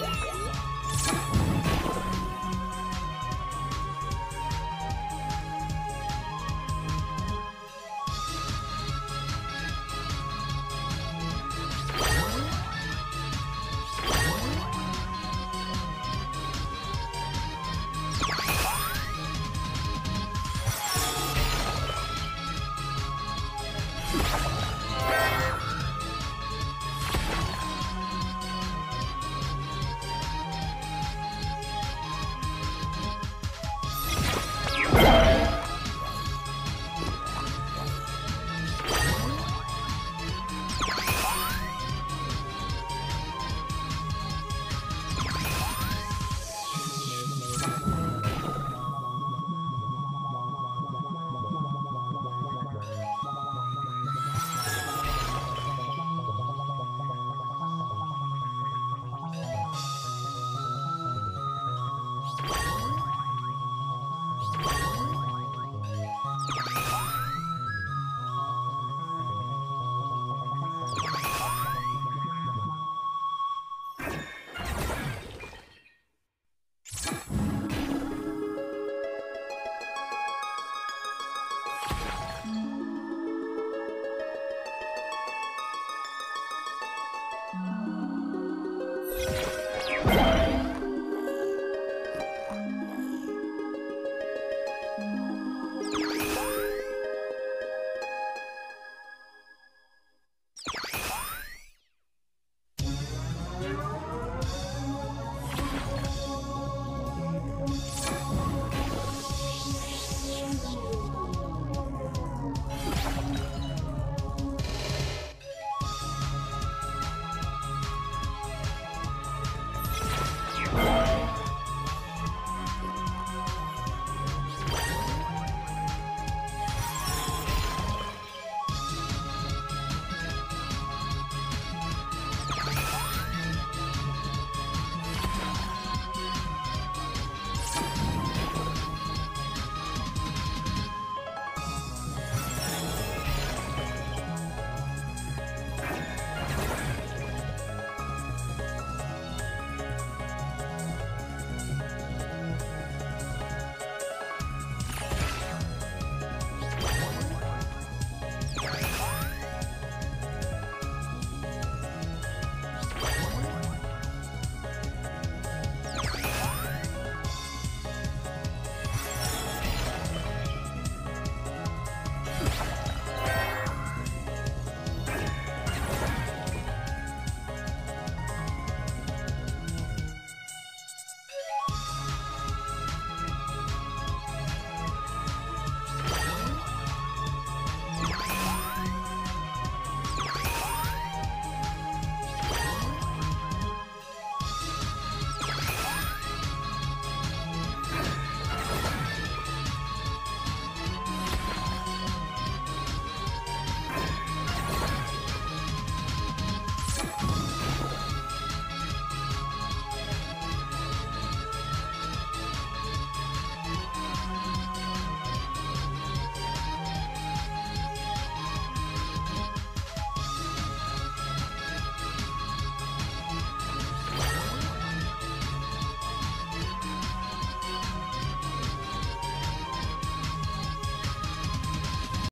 What?